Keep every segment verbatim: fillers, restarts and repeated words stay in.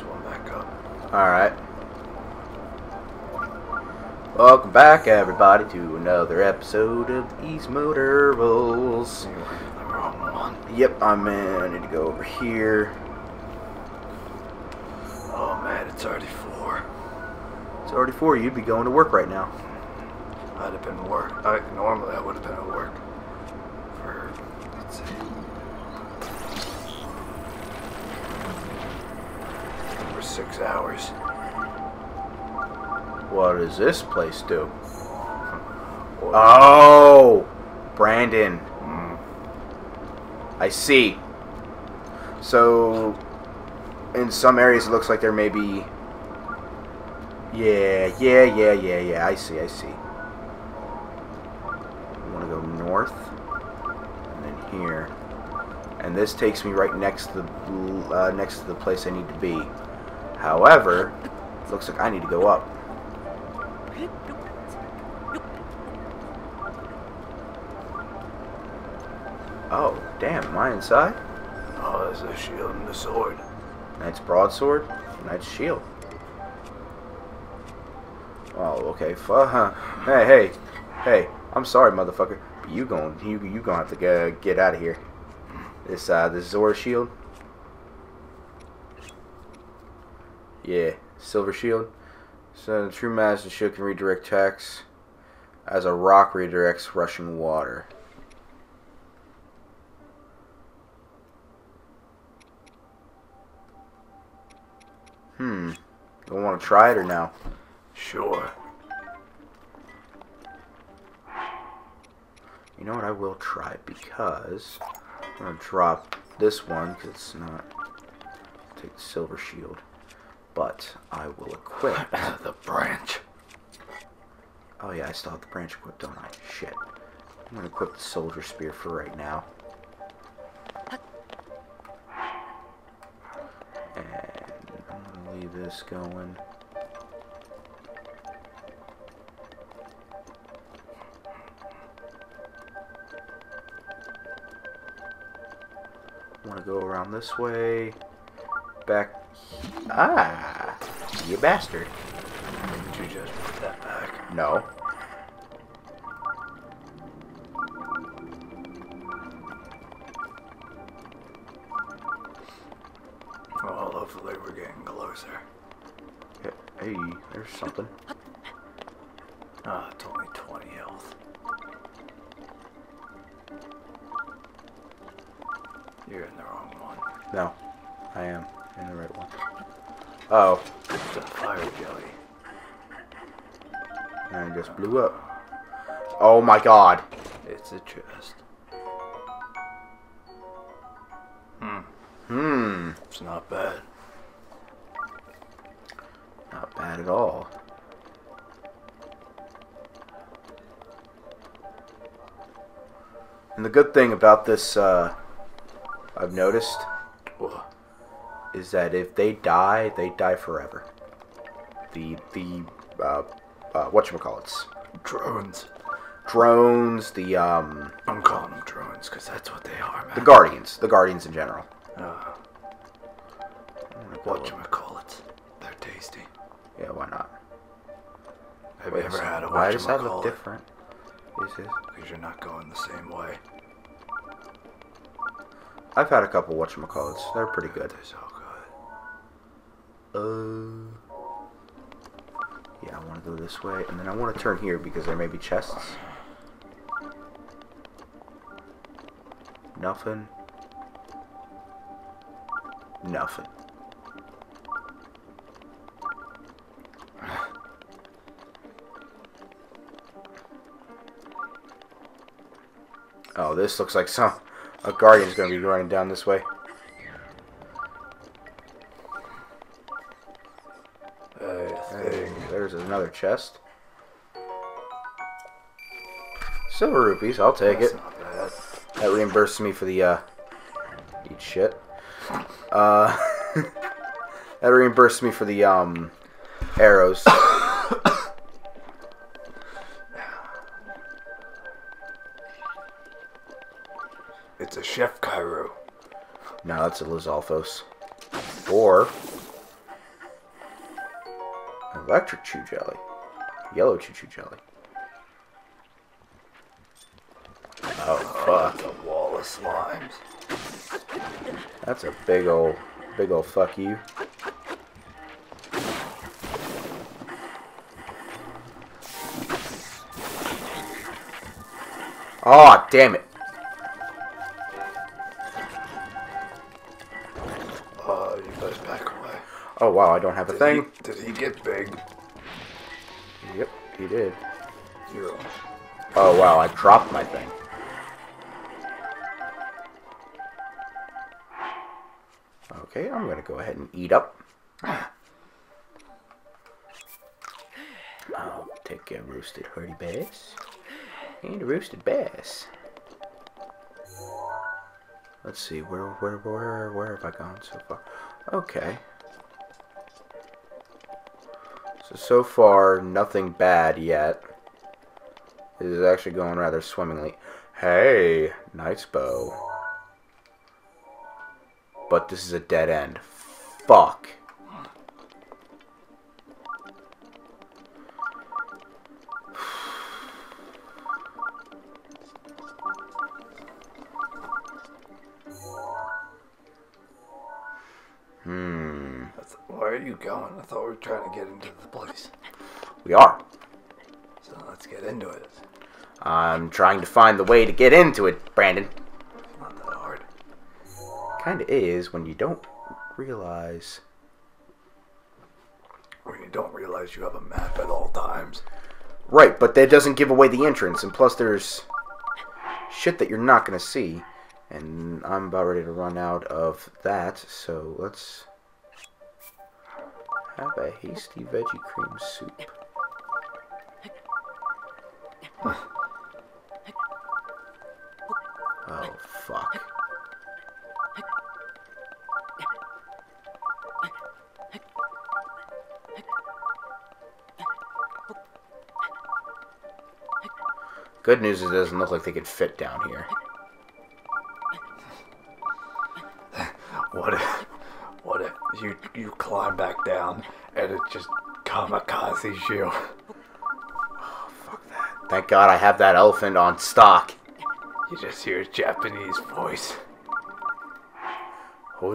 this one back up. Alright. Welcome back, everybody, to another episode of Easy Mode Earls. Yep, I'm in. I need to go over here. Oh, man, it's already four. It's already four. You'd be going to work right now. I'd have been to work. I, normally, I would have been at work for, let's see, for six hours. What does this place do? Oh! Brandon. Mm. I see. So, in some areas it looks like there may be... Yeah, yeah, yeah, yeah, yeah. I see, I see. I want to go north. And then here. And this takes me right next to the, uh, next to the place I need to be. However, it looks like I need to go up. Oh, damn, am I inside? Oh, there's a shield and a sword. Knight's broadsword, knight's shield. Oh, okay, fuck. Hey, hey, hey, I'm sorry, motherfucker. But you gon' you, you gonna have to uh, get out of here. This, uh, this Zora shield. Yeah, silver shield. So the true master shield can redirect attacks as a rock redirects rushing water. Hmm. Don't want to try it or no? Sure. You know what? I will try it because I'm going to drop this one because it's not. I'll take the silver shield. But I will equip the branch. Oh, yeah, I still have the branch equipped, don't I? Shit. I'm going to equip the soldier spear for right now. This going. Want to go around this way, back. Ah, you bastard! Did you just put that back? No. Well, hopefully we're getting closer. Hey, there's something. Ah, oh, it's only twenty health. You're in the wrong one. No, I am in the right one. Oh, it's a fire jelly. And it just blew up. Oh my god! It's a chest. Hmm. Hmm. It's not bad. Not bad at all. And the good thing about this, uh, I've noticed, is that if they die, they die forever. The the uh, uh, whatchamacallits? Drones. Drones. The um. I'm calling them drones because that's what they are, man. The guardians. The guardians in general. Uh, whatchamacallits? They're tasty. Yeah, why not? Have Wait, you ever had a whatchamacallit? Why does that look different? Is this? Because you're not going the same way. I've had a couple whatchamacallits. They're pretty good. They're so good. Uh, yeah, I want to go this way. And then I want to turn here because there may be chests. Nothing. Nothing. Oh, this looks like some a guardian's gonna be running down this way. Hey, hey, there's another chest. Silver rupees, I'll take That's it. Not bad. That reimburses me for the uh eat shit. Uh that reimbursed me for the um arrows. It's a Chef Cairo. No, that's a Lizalfos. Or Electric Chew Jelly. Yellow Choo Choo Jelly. Oh, fuck. A wall of slimes. That's a big old, big old fuck you. Aw, oh, damn it. Uh, you guys back away. Oh, wow, I don't have a did thing. He, did he get big? Yep, he did. Zero. Oh, wow, I dropped my thing. Okay, I'm going to go ahead and eat up. I'll take a roasted hardy bass. And a roasted bass. Let's see, where where where where have I gone so far? Okay. So so far nothing bad yet. This is actually going rather swimmingly. Hey, nice bow. But this is a dead end. Fuck. Hmm. That's, where are you going? I thought we were trying to get into the place. We are. So let's get into it. I'm trying to find the way to get into it, Brandon. It's not that hard. Kinda is when you don't realize. When you don't realize you have a map at all times. Right, but that doesn't give away the entrance, and plus there's shit that you're not gonna see. And I'm about ready to run out of that, so let's have a hasty veggie cream soup. Oh, fuck. Good news is it doesn't look like they could fit down here. What if, what if you you climb back down and it's just kamikaze shield? Oh, fuck that. Thank God I have that elephant on stock. You just hear a Japanese voice. No!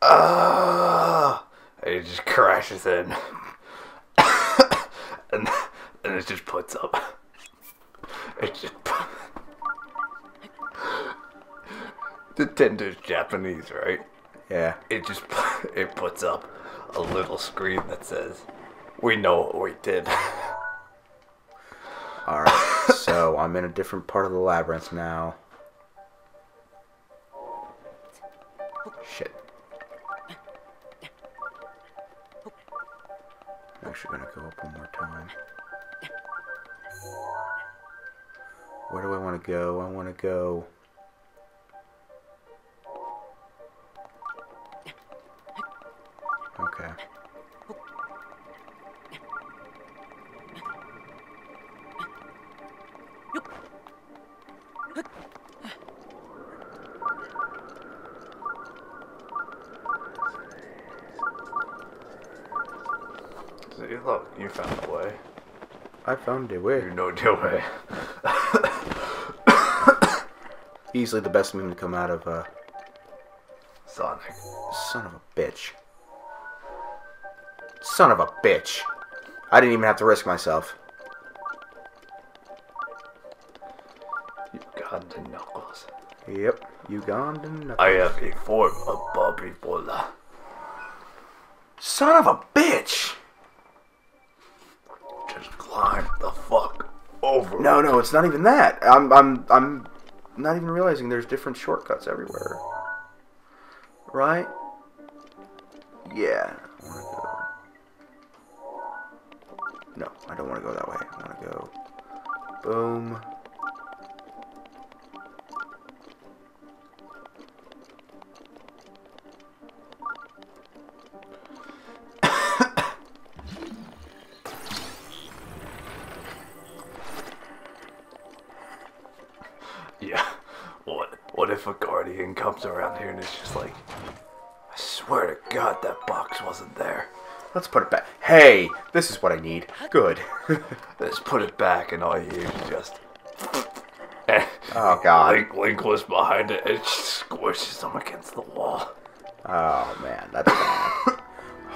Uh, and it just crashes in. and, and it just puts up. It just The Nintendo's Japanese, right? Yeah. It just it puts up a little screen that says, "We know what we did." All right. So I'm in a different part of the labyrinth now. Shit. I'm actually gonna go up one more time. Where do I want to go? I want to go. Okay. See, look, you found a way. I found a way. You know the way. Easily the best meme to come out of uh, Sonic. Son of a bitch. Son of a bitch. I didn't even have to risk myself. Ugandan Knuckles. Yep, Ugandan Knuckles. I have a form of Bobby Bola. Son of a bitch! Just climb the fuck over. No, no, it's not even that. I'm, I'm, I'm not even realizing there's different shortcuts everywhere. Right? Yeah. No, I don't want to go that way. I want to go... Boom. Yeah. What, what if a guardian comes around here and it's just like... I I swear to God, that box wasn't there. Let's put it back. Hey, this is what I need. Good. Let's put it back, and all you hear is just... Oh, God. Link, Link was behind it, and just squishes him against the wall. Oh, man, that's bad.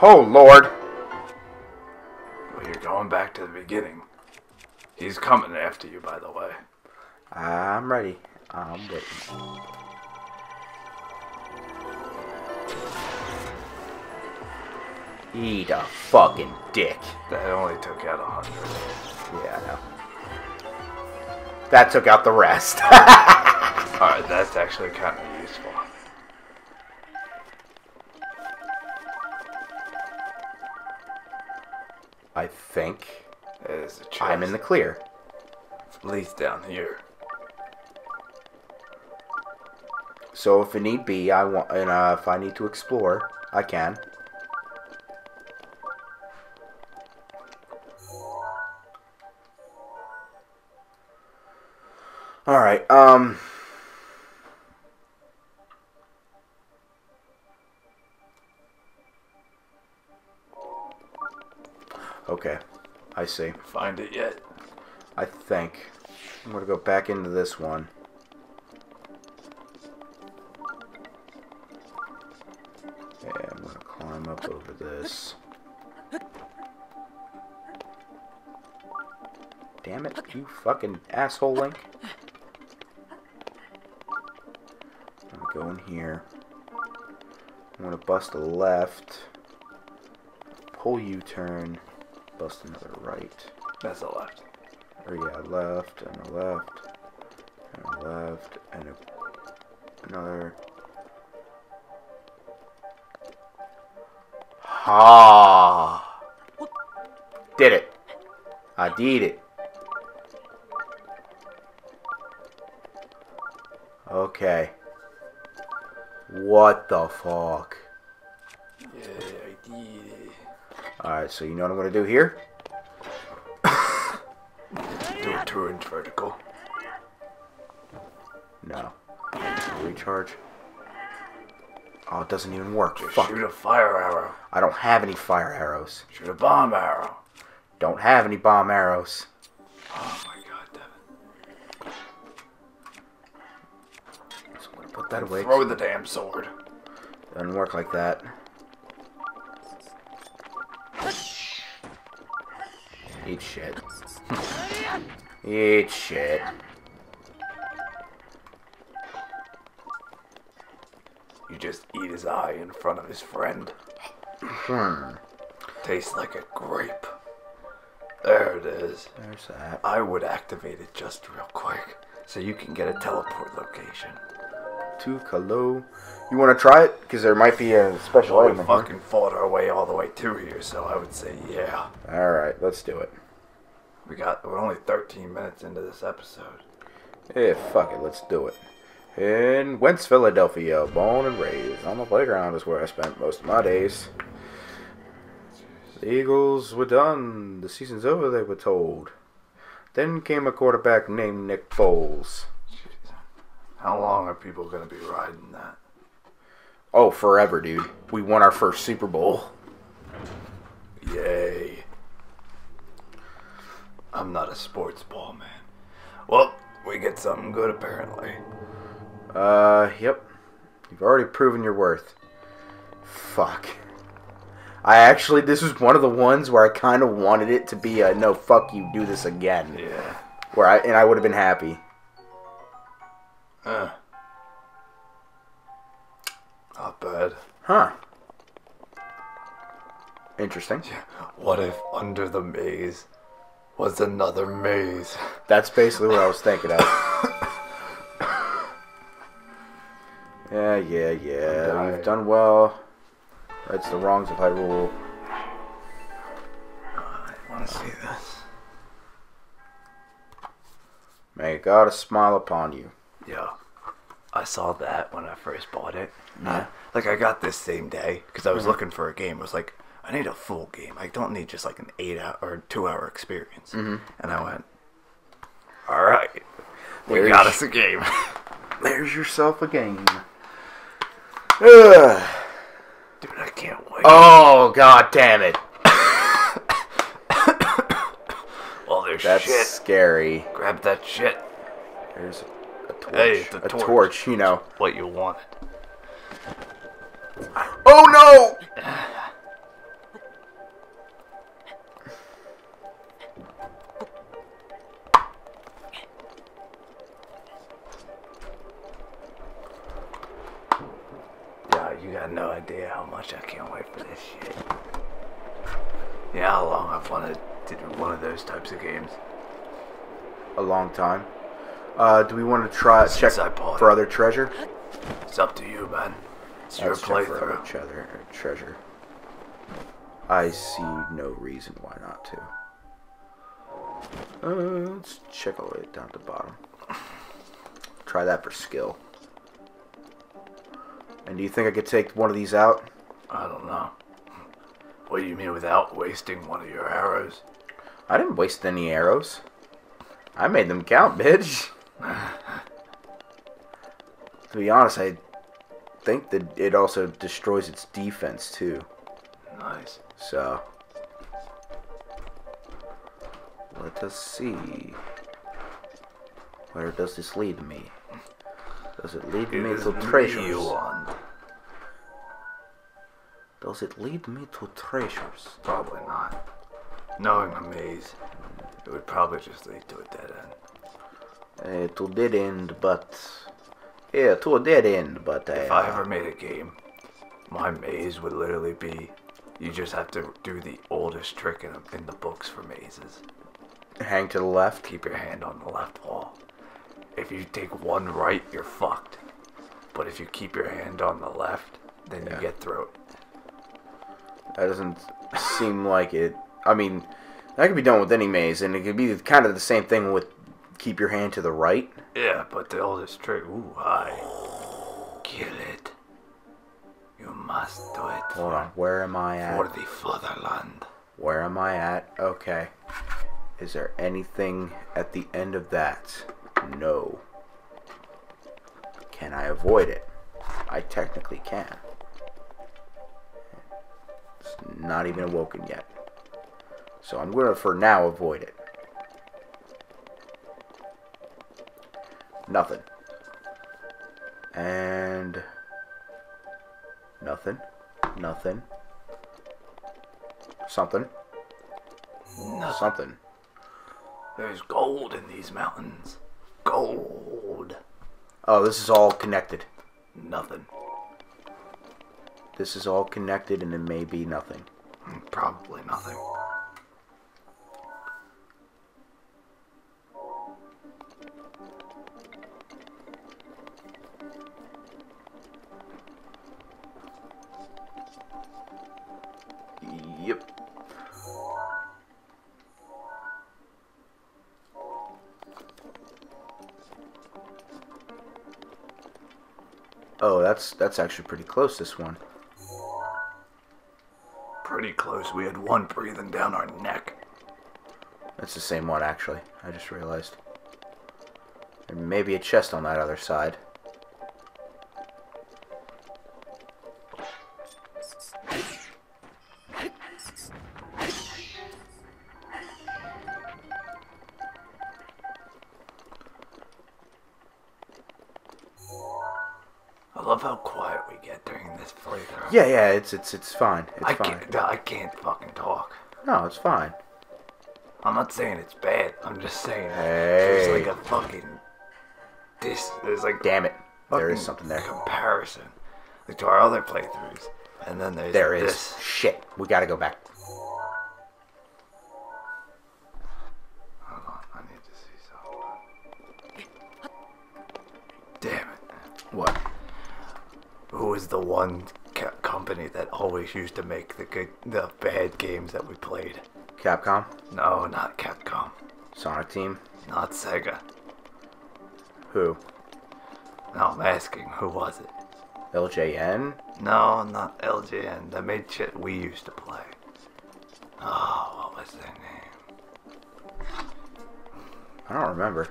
Oh, Lord. Well, you're going back to the beginning. He's coming after you, by the way. I'm ready. I'm waiting. Eat a fucking dick. That only took out a hundred. Yeah, I know. That took out the rest. Alright, that's actually kind of useful. I think there's a chance I'm in the clear. At least down here. So if it need be, I want, and uh, if I need to explore, I can. Alright, um... okay, I see. Find it yet? I think. I'm gonna go back into this one. Yeah, I'm gonna climb up over this. Damn it, you fucking asshole, Link. Go in here. I'm gonna bust a left, pull U-turn, bust another right. That's a left. Or yeah, left and a left and a left and a, another. Ha! Did it! I did it. Okay. What the fuck? Yeah, I did. Alright, so you know what I'm going to do here? Do a two inch vertical. No. Recharge. Oh, it doesn't even work. Just fuck. Shoot a fire arrow. I don't have any fire arrows. Shoot a bomb arrow. Don't have any bomb arrows. Oh my god, David. So I'm going to put that away. Throw the damn sword. Doesn't work like that. Eat shit. Eat shit. You just eat his eye in front of his friend. Hmm. Tastes like a grape. There it is. There's that. I would activate it just real quick so you can get a teleport location. To Kalo. You want to try it? Because there might be a special well, item. We fucking here. Fought our way all the way to here, so I would say yeah. Alright, let's do it. We got, we're only thirteen minutes into this episode. Eh, yeah, fuck it, let's do it. In Wentz, Philadelphia, born and raised. On the playground is where I spent most of my days. The Eagles were done. The season's over, they were told. Then came a quarterback named Nick Foles. How long are people going to be riding that? Oh, forever, dude. We won our first Super Bowl. Yay. I'm not a sports ball, man. Well, we get something good, apparently. Uh, yep. You've already proven your worth. Fuck. I actually, this was one of the ones where I kind of wanted it to be a, no, fuck you, do this again. Yeah. Where I, and I would have been happy. Huh. Not bad. Huh. Interesting. Yeah. What if under the maze was another maze? That's basically what I was thinking of. Yeah, yeah, yeah. You've done well. Rights the wrongs of Hyrule. I want to see this. May God a smile upon you. Yeah, I saw that when I first bought it. Yeah. I, like, I got this same day, because I was mm-hmm. looking for a game. I was like, I need a full game. I don't need just, like, an eight-hour or two-hour experience. Mm-hmm. And I went, all right, we got us a game. There's yourself a game. Ugh. like oh, that. God damn it. Well, there's That's shit. That's scary. Grab that shit. There's a torch. Hey, the a torch. torch, you know. It's what you wanted. Oh, no! You got no idea how much I can't wait for this shit. You know how long I've wanted to do one of those types of games? A long time. Uh, do we want to try Since check for other treasure? It's up to you, man. It's Let's your playthrough. Check for other treasure. I see no reason why not to. Uh, let's check all the way down to the bottom. Try that for skill. And do you think I could take one of these out? I don't know. What do you mean without wasting one of your arrows? I didn't waste any arrows. I made them count, bitch. To be honest, I think that it also destroys its defense, too. Nice. So, let us see. Where does this lead me? Does it lead me to treasures? Does it lead me to treasures? Probably not. Knowing the maze, it would probably just lead to a dead end. Uh, to a dead end, but... Yeah, to a dead end, but... Uh, if I ever made a game, my maze would literally be... You just have to do the oldest trick in, in the books for mazes. Hang to the left? Keep your hand on the left wall. If you take one right, you're fucked. But if you keep your hand on the left, then yeah. you get through it. That doesn't seem like it. I mean, that could be done with any maze, and it could be kind of the same thing with keep your hand to the right. Yeah, but the oldest trick. Ooh, hi. Kill it. You must do it. Hold on. Where am I at? For the fatherland. Where am I at? Okay. Is there anything at the end of that? No. Can I avoid it? I technically can. It's not even awoken yet. So I'm going to, for now, avoid it. Nothing. And... Nothing. Nothing. Something. Nothing. Something. There's gold in these mountains. Gold. Oh, this is all connected. Nothing. This is all connected, and it may be nothing. Probably nothing. Yep. Oh, that's that's actually pretty close, this one. Pretty close. We had one breathing down our neck. That's the same one, actually. I just realized. There may be a chest on that other side. Yeah, yeah, it's it's it's fine. It's I fine. Can't, I can't fucking talk. No, it's fine. I'm not saying it's bad. I'm just saying hey. there's like a fucking this. There's like damn it, there is something there. Comparison, like to our other playthroughs, and then there's there is this. shit. We gotta go back. Hold on, I need to see something. Damn it. What? Who is the one? Company that always used to make the good, the bad games that we played. Capcom? No, not Capcom. Sonic Team? Not Sega. Who? No, I'm asking, who was it? L J N? No, not L J N. That made shit we used to play. Oh, what was their name? I don't remember.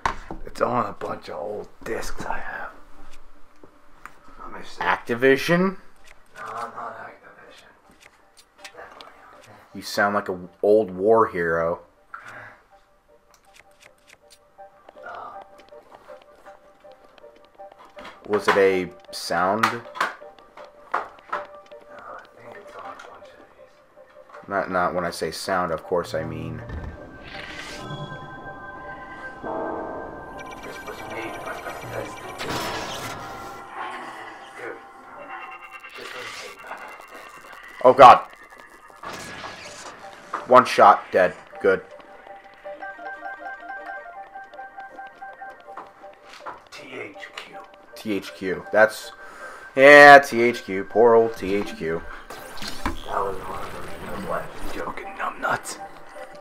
It's on a bunch of old discs I have. Let me see. Activision? No, not Activision. You sound like an old war hero. Was it a sound? No, I think it's on a bunch of these. Not, not when I say sound, of course I mean. This was made by Bethesda. Dude, this was made by Bethesda. Oh god. One shot, dead. Good. T H Q. That's... Yeah, T H Q. Poor old T H Q. That was one of the what? Joking numbnuts.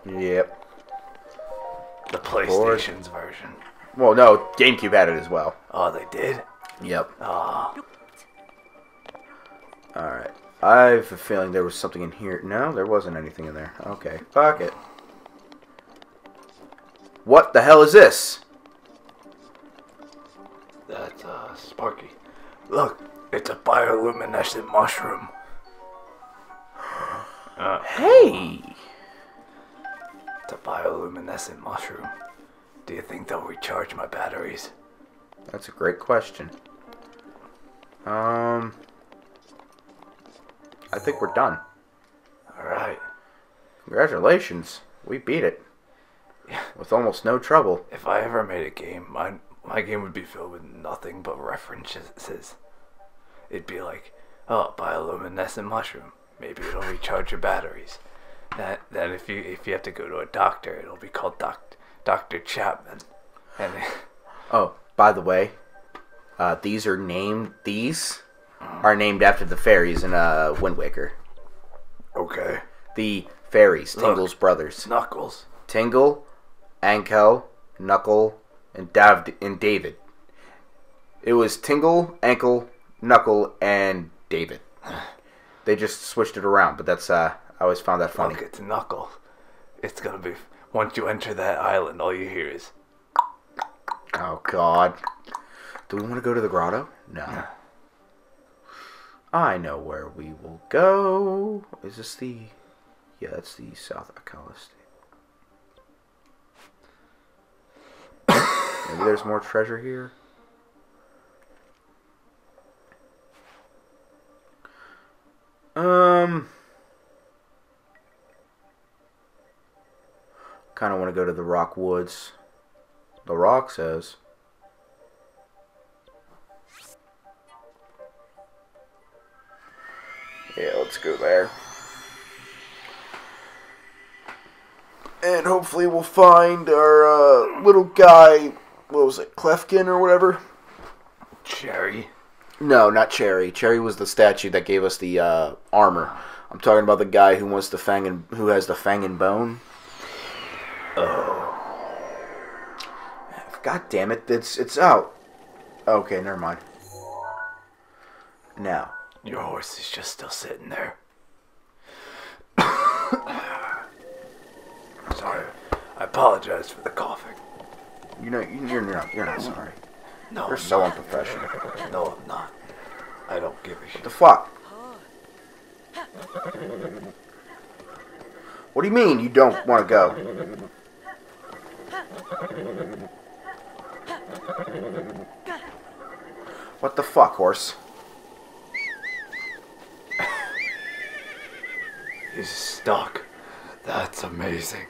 Yep. The PlayStation's Lord. version. Well, no. GameCube had it as well. Oh, they did? Yep. Oh. Alright. I have a feeling there was something in here. No, there wasn't anything in there. Okay. Fuck it. What the hell is this? That's, uh, Sparky. Look, it's a bioluminescent mushroom. Uh, hey! It's a bioluminescent mushroom. Do you think they'll recharge my batteries? That's a great question. Um... I think we're done. Alright. Congratulations. We beat it. Yeah. With almost no trouble. If I ever made a game, mine... My game would be filled with nothing but references. It'd be like, oh, bioluminescent mushroom. Maybe it'll recharge your batteries. That that if you if you have to go to a doctor, it'll be called doc, Doctor Chapman. And oh, by the way, uh, these are named these are named after the fairies in uh, Wind Waker. Okay. The fairies, Tingle's Look, brothers, Knuckles, Tingle, Ankel, Knuckle. And Dav and David. It was Tingle, Ankle, Knuckle, and David. They just switched it around, but that's uh, I always found that funny. Look, it's Knuckle. It's gonna be once you enter that island, all you hear is. Oh God! Do we want to go to the grotto? No. Yeah. I know where we will go. Is this the? Yeah, that's the South Akala State. Maybe there's more treasure here. Um, kind of want to go to the Rok Woods. The Rock says. Yeah, let's go there. And hopefully we'll find our uh, little guy... What was it, Klefkin or whatever? Cherry. No, not Cherry. Cherry was the statue that gave us the uh, armor. I'm talking about the guy who wants the fang and who has the fang and bone. Oh. God damn it! It's it's out. Okay, never mind. Now. Your horse is just still sitting there. Sorry. I apologize for the coughing. You know, you're not, you're not sorry. No, you're so unprofessional. No, I'm not. I don't give a shit. What the fuck? What do you mean you don't want to go? What the fuck, horse? He's stuck. That's amazing.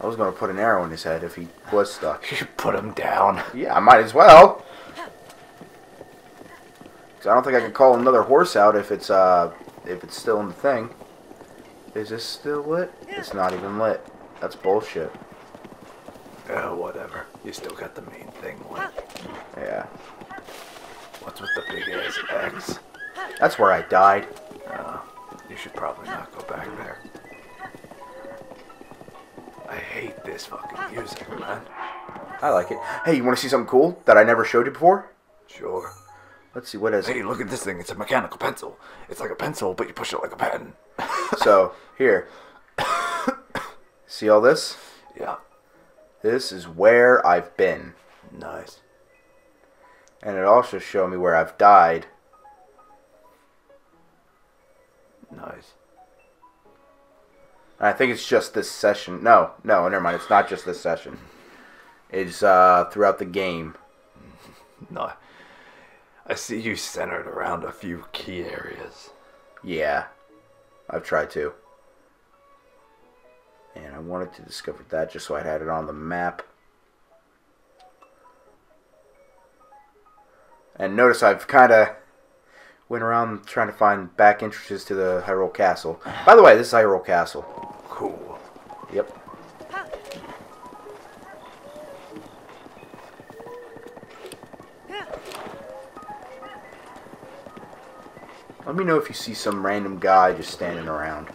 I was going to put an arrow in his head if he was stuck. You should put him down. Yeah, I might as well. Because I don't think I can call another horse out if it's uh, if it's still in the thing. Is this still lit? It's not even lit. That's bullshit. Oh, whatever. You still got the main thing lit. Yeah. What's with the big ass X? That's where I died. Uh, you should probably not go back there. I hate this fucking music, man. I like it. Hey, you want to see something cool that I never showed you before? Sure. Let's see, what is it? Hey, look at this thing. It's a mechanical pencil. It's like a pencil, but you push it like a pen. So, here. See all this? Yeah. This is where I've been. Nice. And it also showed me where I've died. Nice. I think it's just this session. No, no, never mind. It's not just this session. It's uh, throughout the game. No. I see you centered around a few key areas. Yeah. I've tried to. And I wanted to discover that just so I had it on the map. And notice I've kind of went around trying to find back entrances to the Hyrule Castle. By the way, this is Hyrule Castle. Cool. Yep. Let me know if you see some random guy just standing around.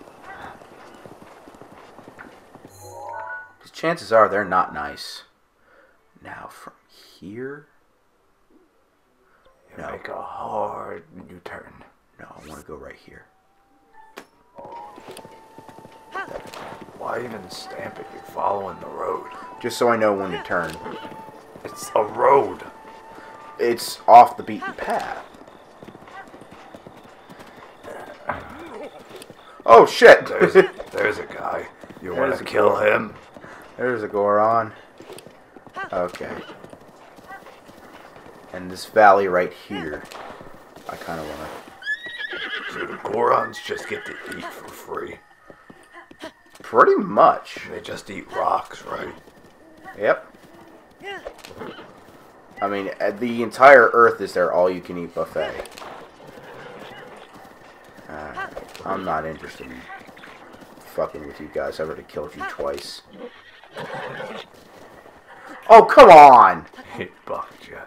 Because chances are they're not nice. Now from here... No. Make a hard U-turn. No, I want to go right here. Why even stamp it? You're following the road. Just so I know when to turn. It's a road. It's off the beaten path. Oh, shit! There's a, there's a guy. You want to kill him? There's a Goron. Okay. And this valley right here, I kind of want to... So the Gorons just get to eat for free. Pretty much. They just eat rocks, right? Yep. I mean, the entire Earth is their all-you-can-eat buffet. Uh, I'm not interested in fucking with you guys. I've already killed you twice. Oh, come on! It bucked you.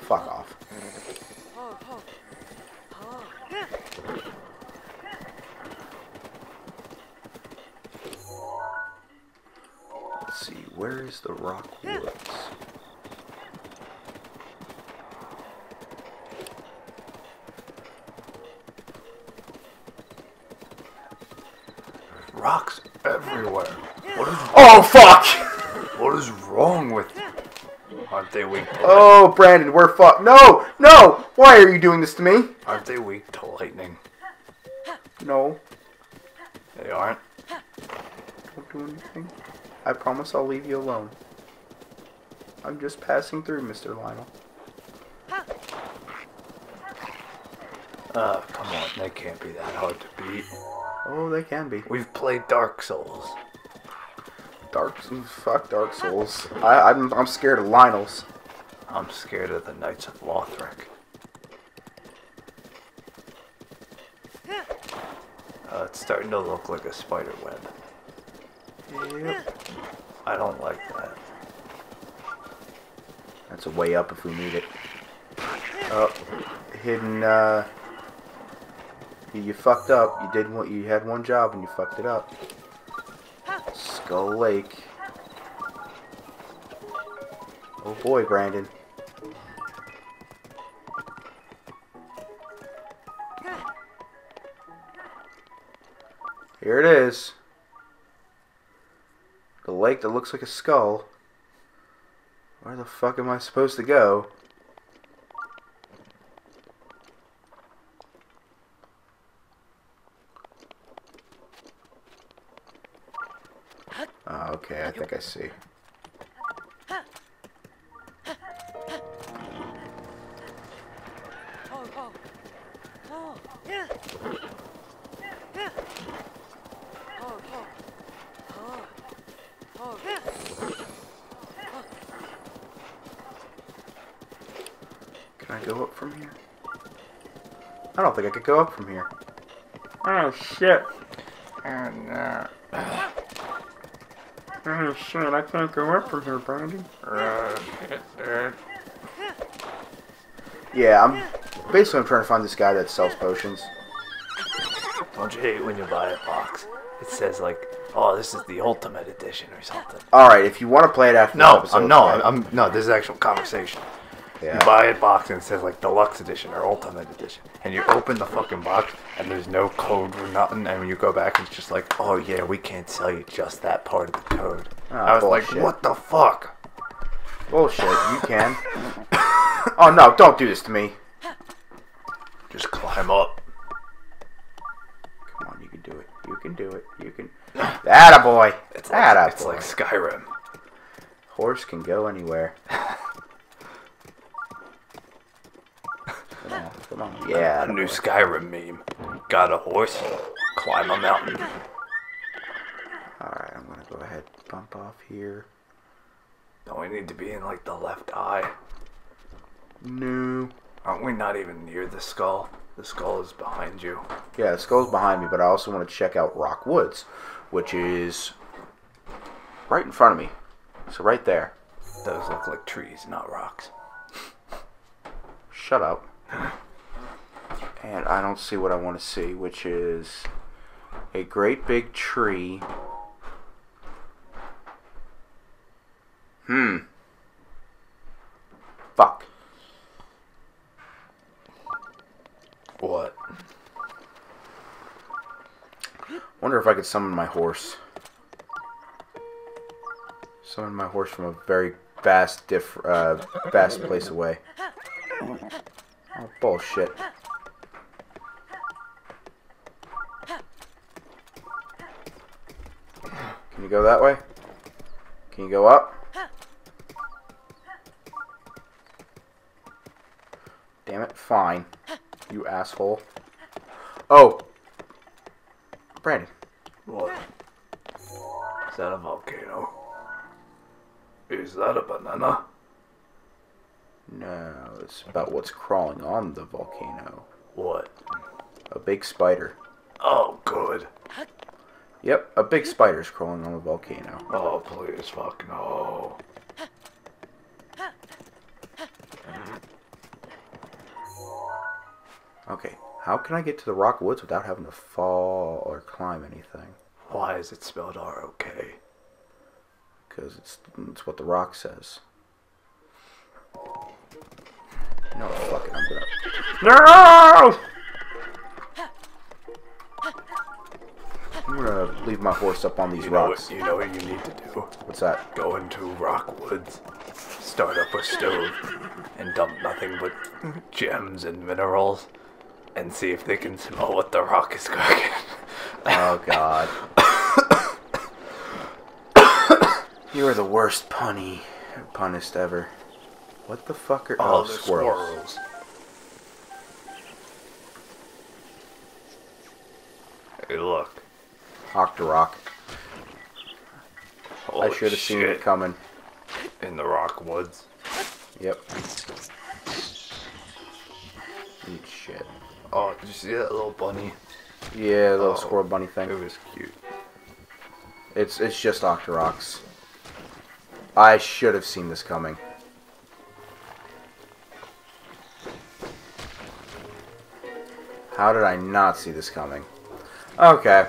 Fuck off. Let's see, where is the Rok Woods? Rocks everywhere. What is oh, fuck! What is wrong with you? Aren't they weak to Oh, lightning? Brandon, we're fucked. No! No! Why are you doing this to me? Aren't they weak to lightning? No. They aren't. Don't do anything. I promise I'll leave you alone. I'm just passing through, Mister Lynel. Oh, come on. They can't be that hard to beat. Oh, they can be. We've played Dark Souls. Dark Souls? Fuck Dark Souls. I, I'm, I'm scared of Lynels. I'm scared of the Knights of Lothric. Uh, it's starting to look like a spider web. Yep. I don't like that. That's a way up if we need it. Oh, hidden, uh... You fucked up. You did what you had one job and you fucked it up. Skull Lake. Oh boy, Brandon. Here it is. The lake that looks like a skull. Where the fuck am I supposed to go? Okay, I think I see. Can I go up from here? I don't think I could go up from here. Oh, shit. Oh, no. Oh shit, I can't go up from here, Brandon. Yeah, I'm basically I'm trying to find this guy that sells potions. Don't you hate when you buy a box? It says like, oh, this is the ultimate edition or something. Alright, if you want to play it after No, episode, I'm no, I'm, I'm no, this is actual conversation. Yeah. You buy a box and it says like deluxe edition or ultimate edition. And you open the fucking box and there's no code or nothing. And when you go back, it's just like, oh yeah, we can't sell you just that part of the code. Oh, I was bullshit. Like, what the fuck? Bullshit, you can. Oh no, don't do this to me. Just climb up. Come on, you can do it. You can do it. You can. That a boy. It's that like, a it's boy. It's like Skyrim. Horse can go anywhere. Come on, come on. Yeah. A new boy. Skyrim meme. Got a horse, climb a mountain. Alright, I'm gonna go ahead and bump off here. Don't we need to be in like the left eye? No. Aren't we not even near the skull? The skull is behind you. Yeah, the skull's behind me, but I also want to check out Rok Woods, which is right in front of me. So right there. Those look like trees, not rocks. Shut up. And I don't see what I want to see, which is a great big tree. Hmm. Fuck. What? Wonder if I could summon my horse. Summon my horse from a very vast, diff uh, vast place away. Oh, bullshit. Can you go that way? Can you go up? Damn it! Fine. You asshole. Oh! Brandon. What? Is that a volcano? Is that a banana? No, it's about what's crawling on the volcano. What? A big spider. Oh, good. Yep, a big spider's crawling on the volcano. Oh, please, fuck no. Okay, how can I get to the Rok Woods without having to fall or climb anything? Why is it spelled R O K? Because it's, it's what the rock says. No, fuck it, I'm gonna... No! I'm gonna leave my horse up on these you know rocks. What, you know what you need to do? What's that? Go into Rok Woods, start up a stove, and dump nothing but gems and minerals. And see if they can smell what the rock is cooking. Oh, God. You are the worst punny, punnest ever. What the fuck are... Oh, oh the squirrels. squirrels. Hey, look. Octorok. Holy I should have seen it coming. In the Rok Woods. Yep. Eat shit. Oh, did you see that little bunny? Yeah, the little oh, squirrel bunny thing. It was cute. It's it's just Octoroks. I should have seen this coming. How did I not see this coming? Okay.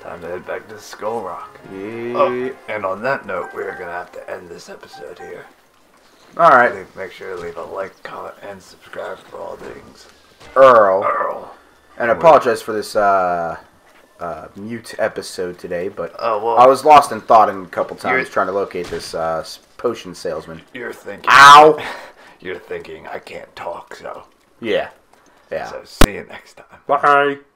Time to head back to Skull Rock. Yeah. Oh, and on that note, we're going to have to end this episode here. Alright. Make sure to leave a like, comment, and subscribe for all things. Earl. Earl. And I apologize for this uh, uh, mute episode today, but oh, well, I was lost in thought in a couple times trying to locate this uh, potion salesman. You're thinking. Ow! You're thinking, I can't talk, so. Yeah. Yeah. So, see you next time. Bye.